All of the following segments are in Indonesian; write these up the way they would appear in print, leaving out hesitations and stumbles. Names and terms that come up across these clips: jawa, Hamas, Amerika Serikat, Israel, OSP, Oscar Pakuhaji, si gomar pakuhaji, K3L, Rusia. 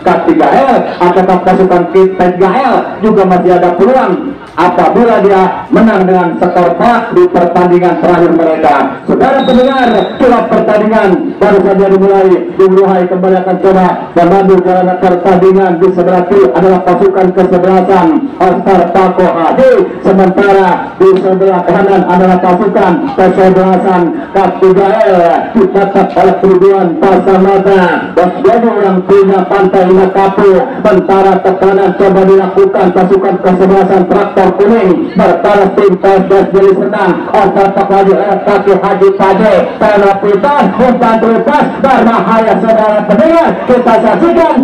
K3L atau pasukan K3L juga masih ada peluang apabila dia menang dengan skor telak di pertandingan terakhir mereka. Saudara pendengar, kilas pertandingan baru saja dimulai. Dimulai kembali akan coba membantu jalan pertandingan. Di sebelah kiri adalah pasukan kesebelasan Oscar Pakuhaji, sementara di sebelah kanan adalah pasukan kesebelasan K3L ditatap oleh tujuan pasang mata menjadi orang punya pantai Lakapu. Sementara tekanan coba dilakukan pasukan kesebelasan traktor kuning bertalas tim PSS jadi senang Oscar Pakuhaji kaki Haji Pade pelopitan umpan bebas berbahaya. Saudara pendengar, kita saksikan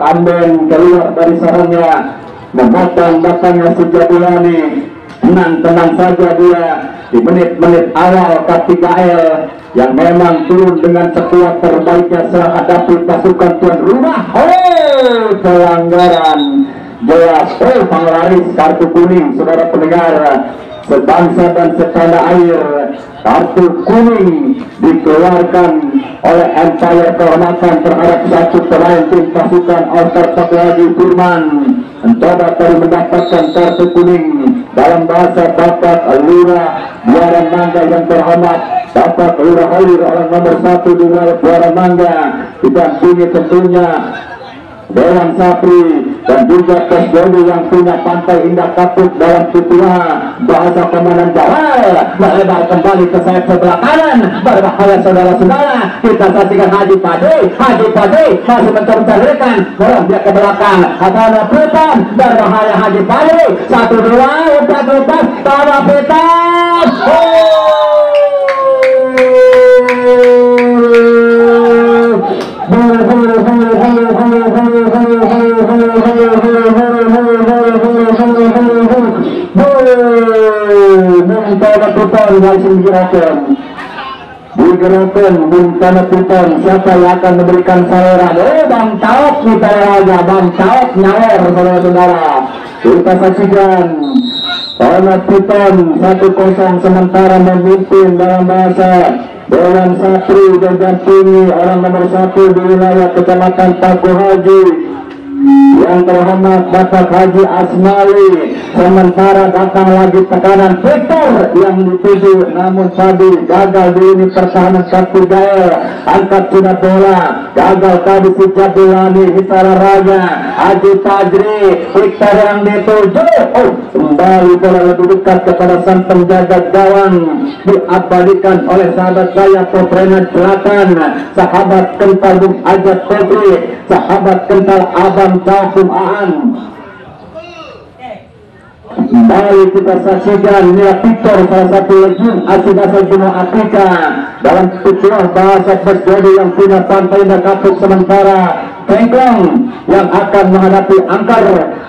kambing keluar dari sarangnya, memotong batangnya sejadulani. Tenang-tenang saja dia di menit-menit awal K3L yang memang turun dengan sekuat terbaiknya menghadapi pasukan tuan rumah. Pelanggaran jelas, penglaris kartu kuning. Saudara pendengar, sebangsa dan setanah air, kartu kuning dikeluarkan oleh umpire kehormatan terhadap satu pemain tim pasukan Oscar Pakuhaji Firman. Mencoba baru mendapatkan kartu kuning dalam bahasa Bapak Lurah Muara Mangga yang terhormat. Bapak Lurah Halir orang nomor 1 di wilayah Muara Mangga didampingi tentunya Dewan Sapri dan juga Pos Joli yang punya pantai indah kapuk dalam tutua bahasa Komandan Jawa. Melebar kembali ke sayap sebelah kanan, berbahaya saudara-saudara. Kita saksikan Haji Pade masih mencoba rekan, dia ke belakang atau putar, berbahaya Haji Pade. 1-2 umpan lepas tanah petak. Digerakkan buntana putar, siapa yang akan memberikan saluran? Bang Taok di daerahnya, Bang Taok nyawer saudara-saudara. Kita saksikan Panat Putan 1-0 sementara memimpin dalam bahasa Dewan Sapri dan Jantini orang nomor 1 di wilayah Kecamatan Pakuhaji yang terhormat Bapak Haji Asmawi. Sementara datang lagi tekanan Victor yang dituju, namun tadi gagal di ini pertahanan K3L. Angkat sudah bola, gagal tadi si Jadulani Hitara Raja Haji Tajri. Victor yang dituju kembali bola lebih dekat kepada sang penjaga gawang, diabadikan oleh sahabat saya Pofrenan Selatan, sahabat kental Bung Ajat Petri, sahabat kental Abang Cahum Aan. Baik, kita saksikan Mila Victor salah satu legend asli asal benua Afrika dalam tutur bahasa Berjodi yang punya pantai dan kapuk. Sementara Tengklong yang akan menghadapi angkar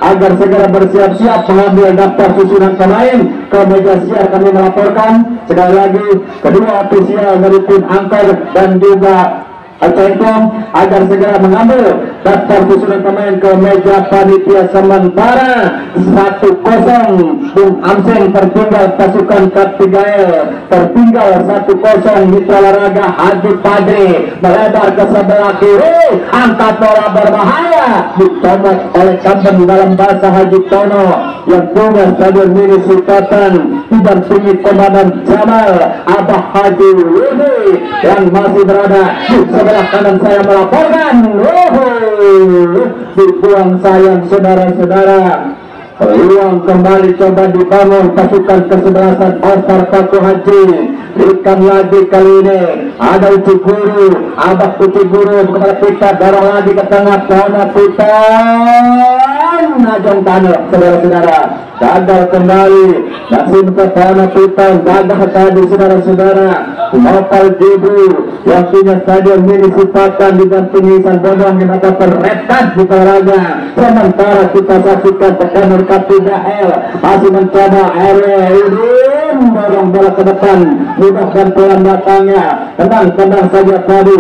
agar segera bersiap-siap mengambil daftar susunan pemain ke meja siar. Kami melaporkan sekali lagi kedua ofisial dari tim angkar dan juga Tengklong agar segera mengambil daftar susunan pemain ke meja panitia. Sementara 1-0 Bung Amseng tertinggal pasukan K3L, tertinggal 1-0 Mitra Olahraga Haji Padre. Melebar ke sebelah kiri, angkat bola berbahaya dicomat oleh Kampen dalam bahasa Haji Tono yang punya stadion mini Sukatan didampingi Komandan Jamal Abah Haji Widi yang masih berada di sebelah kanan saya melaporkan. Dibuang sayang saudara-saudara, peluang kembali coba dibangun pasukan kesebelasan Oscar Pakuhaji. Berikan lagi kali ini ada uci guru, abah uci guru kepada kita, darah lagi ke tengah, tanah putar Najong Tanah, saudara-saudara, gagal kembali. Nasib pertama kita gagal tadi, saudara-saudara. Mopal Debu, waktunya stadion ini sifatkan dengan pengisan bodong yang akan terretas di olahraga. Sementara kita saksikan pemain K3L masih mencoba area ini mendorong bola ke depan, mudahkan pelan belakangnya, tendang-tendang saja tadi.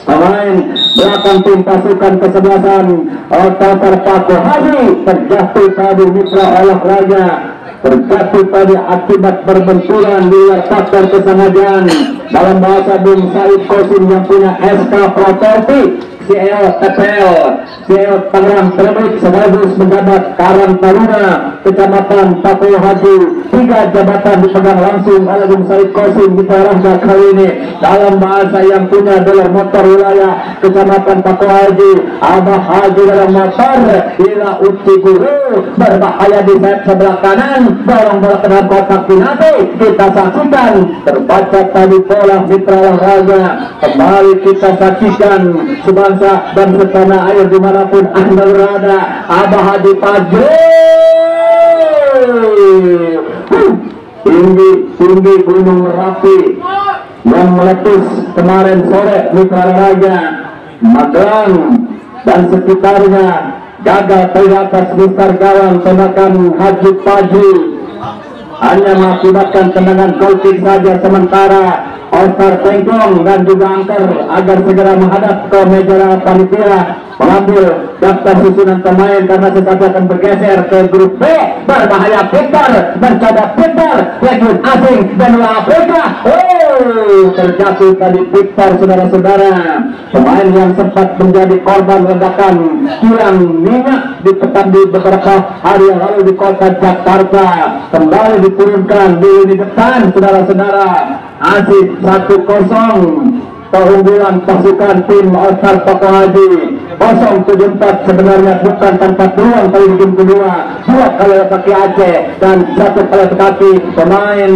Pemain belakang tim pasukan kesebelasan Gomar Pakuhaji terjatuh tadi mitra olahraga, terjatuh tadi akibat berbenturan di luar faktor kesengajaan. Dalam bahasa Bung Said Kosim yang punya SK Properti KL, KL Tangerang Terbit sekaligus menjabat Karang Taruna Kecamatan Pakuhaji. 3 jabatan dipegang langsung oleh Bung Said Kosim di olahraga kali ini. Dalam bahasa yang punya adalah motor wilayah Kecamatan Pakuhaji, Abah Haji dalam motor Ila Uci Guru, berbahaya di sayap sebelah kanan, dorong bola ke dalam kotak penalti. Kita saksikan terbaca tadi bola mitra olahraga. Kembali kita saksikan sebangsaan dan setanah air dimanapun Anda berada. Abah Haji Pajri tinggi gunung Merapi yang meletus kemarin sore mitra olahraga Magelang dan sekitarnya gagal dari atas mistar gawang tembakan Haji Pajri, hanya mengakibatkan tendangan gol kick saja. Sementara Oscar Tengkong dan juga Angker agar segera menghadap ke meja panitia mengambil daftar susunan pemain karena sesaat akan bergeser ke grup B. Berbahaya Victor, mencoba Victor, legion asing dan Afrika. Terjatuh tadi Victor, saudara-saudara, pemain yang sempat menjadi korban ledakan kilang minyak di beberapa hari yang lalu di kota Jakarta, kembali diturunkan di lini depan, saudara-saudara. Asik 1-0 keunggulan pasukan tim Gomar Pakuhaji. 0-74 sebenarnya bukan tanpa peluang kali game kedua, 2 kali kaki Aceh dan 1 kali kaki pemain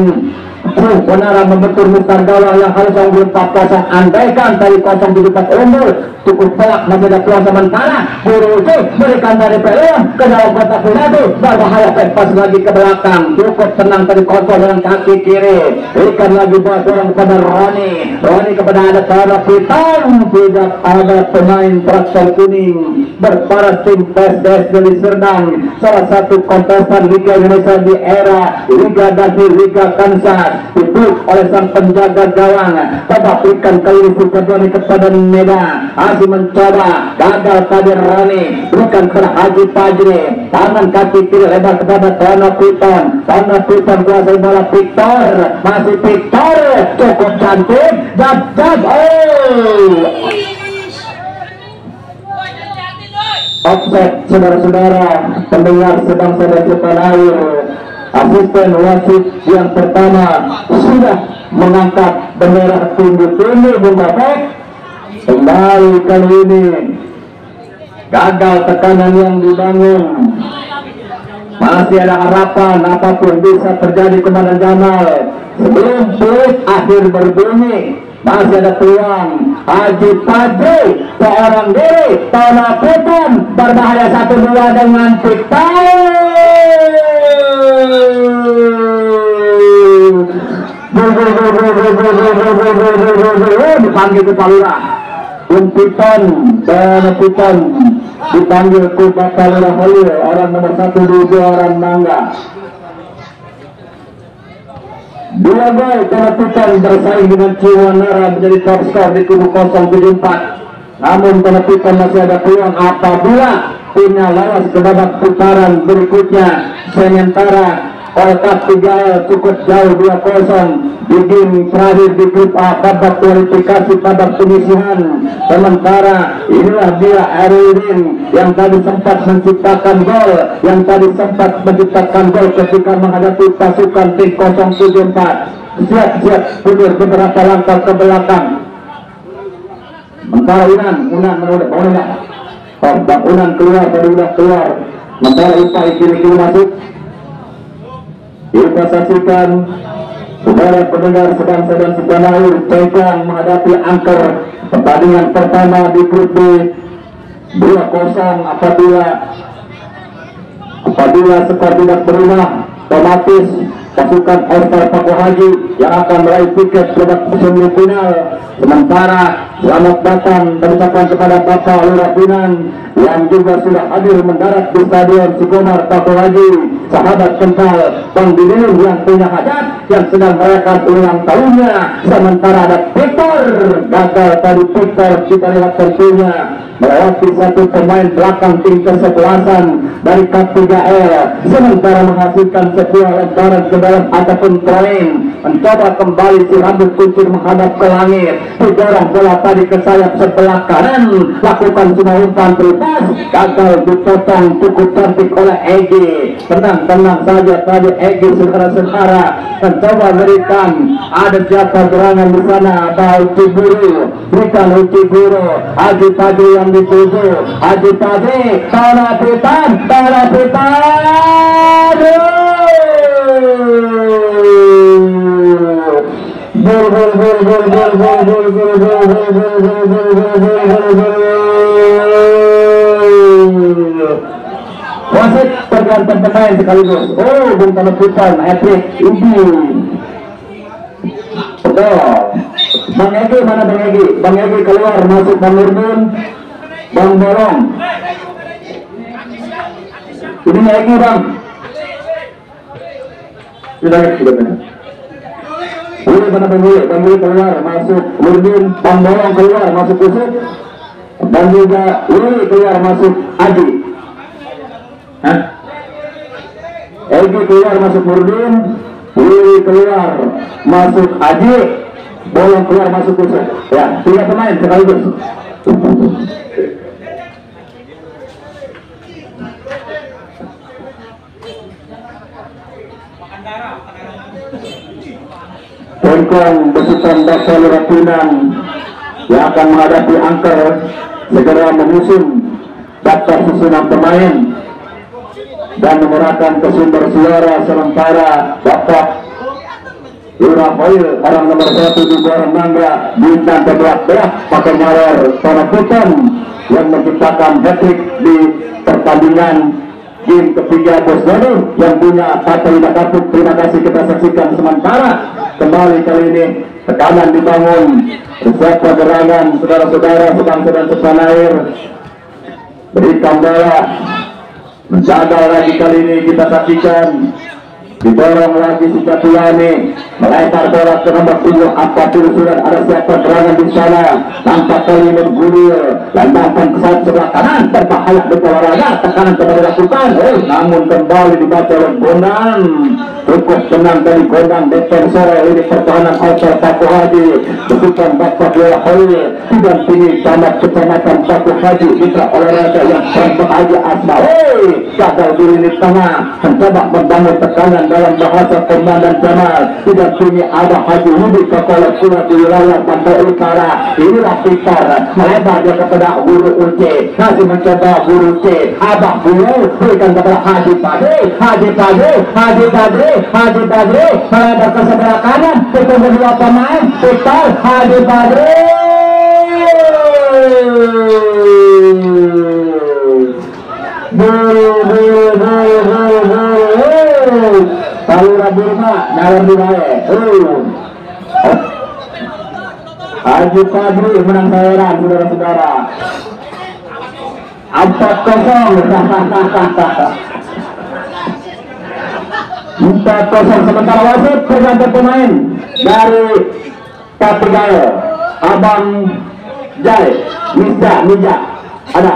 Menara membentur mistar gawang yang harus unggul 4-0. Andaikan tadi 0 di dekat unggul, cukup telak masih ada peluang sementara. Berujuk berikan dari peluang ke dalam kotak penalti, berbahaya pas lagi ke belakang. Cukup tenang tadi kontrol dengan kaki kiri, berikan lagi buat orang kepada Roni kepada ada cara hitam. Tidak ada pemain traktor kuning berparas tim PSS dari Serdang, salah satu kontestan Liga Indonesia di era Liga Dasi Liga Kansas, dibuk oleh sang penjaga gawang. Tetapikan kali ini Sukadoni kepada Neda, Haji mencoba, gagal tadi Rani, bukan ke Haji Pajri, tangan kaki kiri lebar kepada Tono Piton kuasai bola Victor, masih Victor, cukup cantik, jab, offset, saudara-saudara, pendengar sebangsa dan sepanair. Asisten wasit yang pertama sudah mengangkat bendera tinggi Bumapek. Kembali kali ini gagal tekanan yang dibangun. Masih ada harapan, apapun bisa terjadi kepada Jamal. Sebelum peluit akhir berbunyi, masih ada peluang. Haji Pajri seorang diri, Tono Piton berbahaya 1-2 dengan Victor. Dipanggil ke Palura, Piton dipanggil ke Palura Holir, orang nomor 1 di Jawa Nangga. Dua gol karena Piton bersaing dengan Ciwanara menjadi top skor di kubu 0-74. Namun karena Piton masih ada peluang apabila timnya lolos ke babak putaran berikutnya. Sementara Kotak 3L cukup jauh 2-0 di game terakhir di grup A babak kualifikasi babak penyisihan. Sementara inilah dia Erwin yang tadi sempat menciptakan gol, ketika menghadapi pasukan tim 074. Siap-siap mundur beberapa langkah ke belakang. Mentara Unan menurut Bang Unan keluar, mentara Ipai kiri-kiri masuk. Kita saksikan saudara pendengar sebangsa dan sepanair, Tengkong menghadapi Angker, pertandingan pertama di grup B, 2-0 apabila apabila skor tidak berubah, otomatis pasukan OSP Pakuhaji yang akan meraih tiket babak semifinal. Sementara selamat datang mengucapkan kepada Bapak Lurah Binan yang juga sudah hadir mendarat di Stadion Si Gomar Pakuhaji, sahabat kental Bang Bilin yang punya hajat yang sedang merayakan ulang tahunnya. Sementara ada Victor gagal tadi, Victor kita lihat tentunya melewati satu pemain belakang tim kesebelasan dari K3L, sementara menghasilkan sebuah lebaran ke dalam ataupun poin, mencoba kembali si rambut kucing menghadap ke langit, didorong bola tadi ke sayap sebelah kanan, lakukan semua umpan bebas, gagal dipotong cukup cantik oleh Egy. Tenang-tenang saja tadi Egy secara-secara mencoba berikan, ada jatah gerangan di sana, Uci Guru, bukan Uci Guru, Haji Tadi yang dituju, Haji Tadi, tanah pitan, wasit pergantian pemain sekaligus. Oh, bukan putar, epic, ibu. Bang Egi mana Bang Egi? Bang Egi keluar, masuk Bang Nurdun, Bang Borong. Ini Egi Bang. Sudah benar. Boleh mana Bang Bule keluar masuk Lurdin, Bang Bolong keluar masuk Kusut, dan juga Luli keluar masuk Aji. Egi keluar masuk Lurdin, Luli keluar masuk Aji, Bolong keluar masuk Kusut. Ya, 3 pemain sekaligus. Bengkong besutan Bapak Lurah Binan yang akan menghadapi angker segera menyusun daftar susunan pemain dan menyerahkan ke sumber suara, sementara Bapak Lurah Hoil orang nomor 1 di Buaran Mangga Bintang terbelah-belah pakai maror tanah putan yang menciptakan hat-trick di pertandingan game ketiga Bos Danu yang punya tata lidah kapuk. Terima kasih kita saksikan, sementara kembali kali ini tekanan dibangun riset pergerakan saudara-saudara sebangsa dan setanah air. Berikan bola menjaga lagi, kali ini kita saksikan didorong lagi si Katulani melempar bola ke nomor 7 apa terusuran, ada siapa serangan di sana, nampak kali menggulir landasan ke sebelah kanan berbahaya betul olahraga, tekanan kembali dilakukan, namun kembali dibaca oleh Gondang, cukup tenang dari Gondang defensor ini pertahanan Alter Pakuhaji besutan Bapak Lurah Hoil tidak tinggi tamat kecamatan Pakuhaji mitra olahraga yang serba aja asma gagal di lini tengah mencoba membangun tekanan dalam bahasa komandan Jamal, tidak punya ada Haji Hudi kepala surat di wilayah Pantai Utara. Inilah Fikar melebar dia kepada Guru Uce, masih mencoba Guru Uce, Abah Guru berikan kepada Haji Padre melebar ke sebelah kanan ketemu dua pemain Fikar Haji Padre Haji Padri menang bayaran, saudara-saudara. 4-0. 4-0. Sementara wasit pergantian pemain dari K3L Abang Jai Mija. Ada?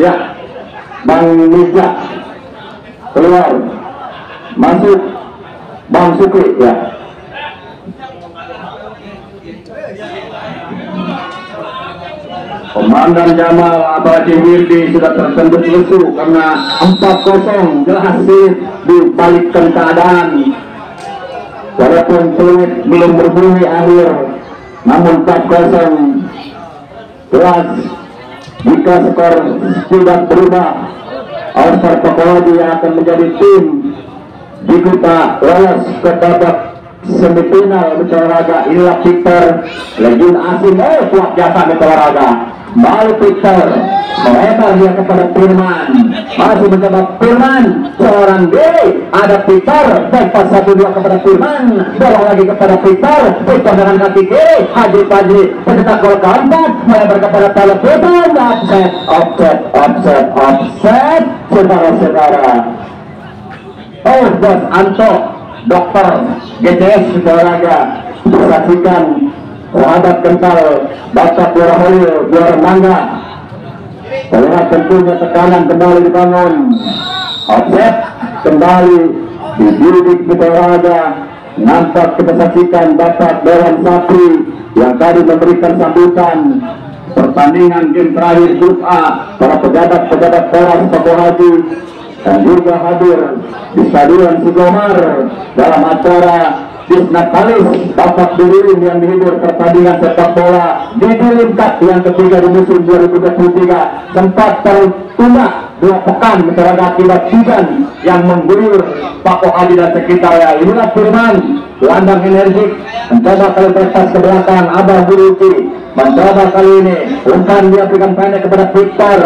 Ya, Bang Mija keluar masuk Bang Sukri, ya. Komandan Jamal Abaji Wirdi sudah tertendut lesu karena 4-0 jelas sih dibalikkan keadaan. Walaupun peluit belum berbunyi akhir, namun 4-0 jelas jika skor tidak berubah. Alter Pakuhaji yang akan menjadi tim Diguta lolos ke babak semifinal olahraga. Inilah Victor Legion Asim, kuat jasa olahraga. Baru Peter mereka dia kepada Firman, masih menjawab Firman seorang diri. Ada Peter lepas 1-2 kepada Firman, bola lagi kepada Peter. Peter dengan kaki kiri hadir pencetak gol keempat, melebar kepada Tala Firman. Offset saudara-saudara. Oh bos Anto dokter GTS olahraga saksikan sahabat kental baca bola voli bola mangga terlihat tentunya tekanan kembali dibangun offset kembali dibidik kita olahraga nampak kita saksikan bapak Dewan Sapri yang tadi memberikan sambutan pertandingan game terakhir grup A para pejabat-pejabat Dewan Pakuhaji dan juga hadir di stadion Si Gomar dalam acara Disnatalis Bapak Dilim yang dihibur pertandingan sepak bola di Dilim Cup yang ketiga di musim 2023 sempat tertunda 2 pekan karena akibat hujan yang mengguyur Pakuhaji dan sekitarnya. Inilah Firman gelandang energik mencoba kali prestasi ke belakang Abah Buruki mencoba kali ini umpan dia berikan pendek kepada Victor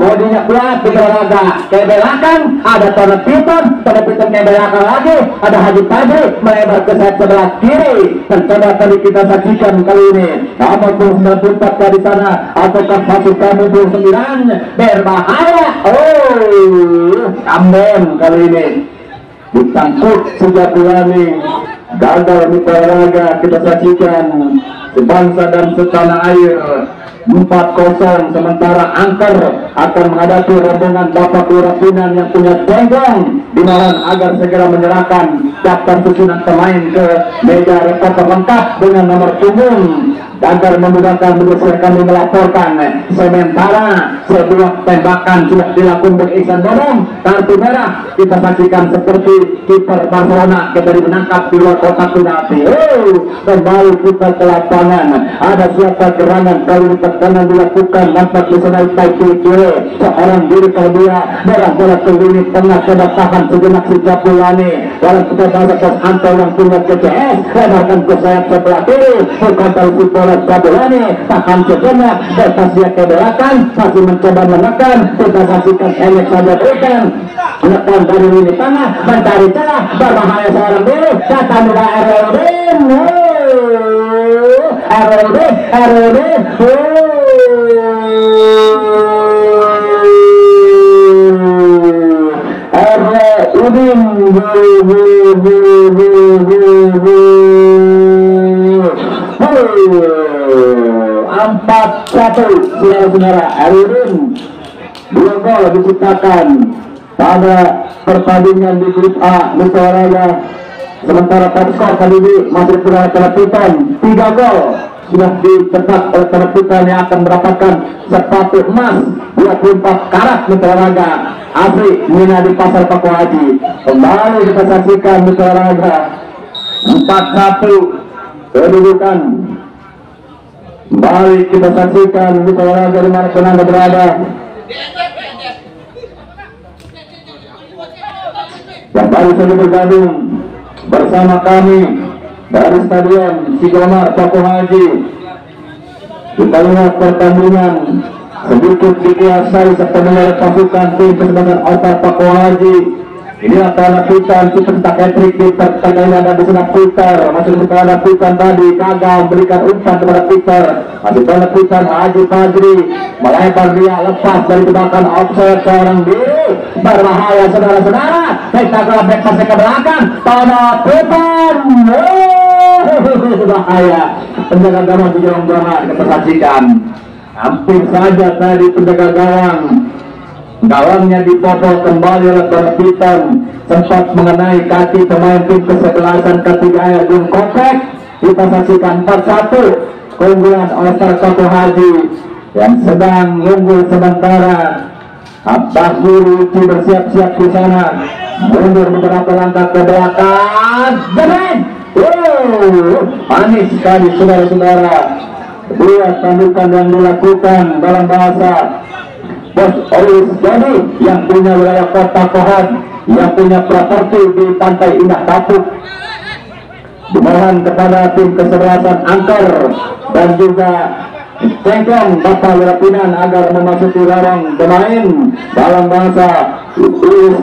bodinya kuat di olahraga kebelakan ada Tony Peter kebelakan lagi ada Haji Padri melebar ke sayap sebelah kiri mencoba kali kita saksikan kali ini nomor 94 dari sana ataukah masuk kamu 29 berbahaya. Oh ambon kali ini ditangkut sudah berani gagal mitra olahraga kita saksikan sebangsa dan setanah air 4-0 sementara angker akan menghadapi rombongan Bapak Lurah Punan yang punya tenggang dimohon agar segera menyerahkan daftar susunan pemain ke meja reporter lengkap dengan nomor umum agar memudahkan berdasarkan kami melaporkan. Sementara sebuah tembakan sudah dilakukan oleh Iksan Bonong kartu merah kita saksikan seperti kiper Barcelona yang dari menangkap di luar kotak penalti. Kembali kita ke lapangan ada siapa gerangan kali ini tekanan dilakukan nampak di sana kiri seorang diri kalau dia merah bola ke lini tengah coba tahan sejenak si Japulani dalam kita bahasa Kos Anto yang punya KCS lebarkan ke sayap sebelah kiri berkontrol si bola Jabulani tahan sejenak bertasia ke belakang masih mencoba menekan kita saksikan Alex saja berikan menekan dari lini tengah mencari celah berbahaya seorang diri datang dengan RLD saudara-saudara, Erwin 2 gol diciptakan pada pertandingan di grup A misalnya, sementara topskor kali ini masih berada pada Titan 3 gol sudah dicetak oleh perebutan yang akan mendapatkan sepatu emas 24 karat mitra raga asli Mina di Pasar Pakuhaji. Kembali kita saksikan mitra raga 4-1 kedudukan. Baik kita saksikan mitra olahraga di mana pun Anda berada yang baru saja bergabung bersama kami dari stadion Si Gomar Pakuhaji. Kita lihat pertandingan sedikit dikuasai sepenuhnya oleh pasukan tim kesebelasan Otak Pakuhaji. Ini antara Putan, Putan tak etrik, Putan ini ada di sana Putan, masih kepada Putan tadi, gagal memberikan umpan kepada Putan, masih kepada Putan, Haji Padri, melebar dia lepas dari tebakan offset seorang diri, berbahaya saudara-saudara, kita berpasang ke belakang, pada Putan, bahaya, penjaga gawang di jalan gawang, kita saksikan, hampir saja tadi penjaga gawang, gawangnya dipotong kembali oleh Berpitan sempat mengenai kaki pemain tim kesebelasan ketiga Agung Kopek. Kita saksikan 4-1 keunggulan Otak Pakuhaji yang sedang unggul sementara Abah Guru bersiap-siap di sana mundur beberapa langkah ke belakang berat. Panik sekali saudara-saudara 2 tandukan yang dilakukan dalam bahasa Bos Olis Jani yang punya wilayah kota Kohan yang punya properti di Pantai Indah Kapuk dimohon kepada tim kesebelasan angker dan juga Tengkong mata lerapinan agar memasuki lorong pemain dalam bahasa Uus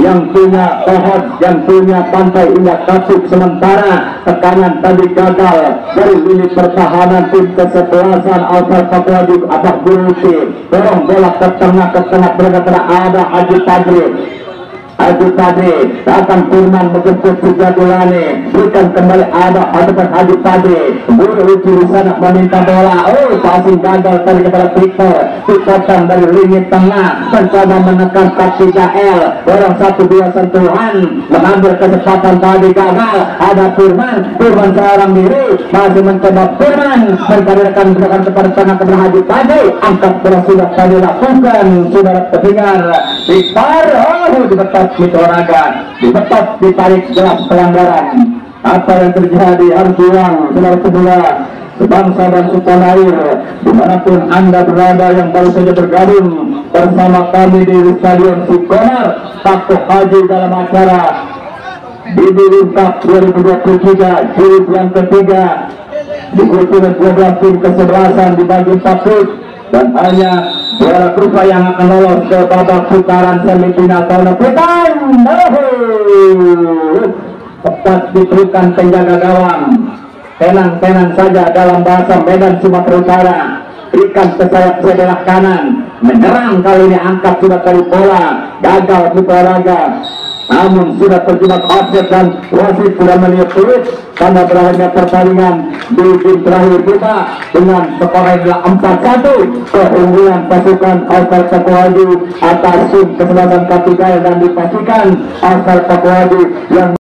yang punya pohon, yang punya pantai indah kasih sementara tekanan tadi gagal dari lini pertahanan tim kesebelasan Alfred Pakuhaji abah Guruti dorong bola ke tengah bergerak ada Haji Padri datang Firman menjemput tiga golane, berikan kembali ada hadapan Haji Padri. Guruti di sana meminta bola, passing gagal tadi kepada Victor dari lini tengah mencoba menekan K3L, orang 1-2 sentuhan mengambil kesempatan tadi gagal. Ada Firman seorang diri masih mencoba mencarirkan gerakan kepada tengah kepada Haji Padri, angkat bola sudah tadi lakukan sudah terdengar Victor dibetot ditarik jelas pelanggaran. Apa yang terjadi harus uang saudara-saudara sebangsa dan sutandair dimanapun anda berada yang baru saja bergabung bersama kami di Stadion Si Gomar Pakuhaji dalam acara BBL Cup 2023 jilid yang ketiga diikuti oleh 12 tim kesebelasan dibagi 4 grup dan hanya juara grup yang akan lolos ke babak putaran semifinal tahun depan. Tepat diberikan penjaga gawang, tenang-tenang saja dalam bahasa Medan Sumatera Utara. Berikan ke sayap sebelah kanan, menyerang kali ini angkat sudah kali bola, gagal diperagam. Namun sudah terjebak objek dan wasit sudah meniup peluit karena berakhirnya pertandingan di game terakhir kita dengan skor 4-1 keunggulan pasukan Alfred Pakuhaji atas tim kesebelasan K3L dan dipastikan Alfred Pakuhaji yang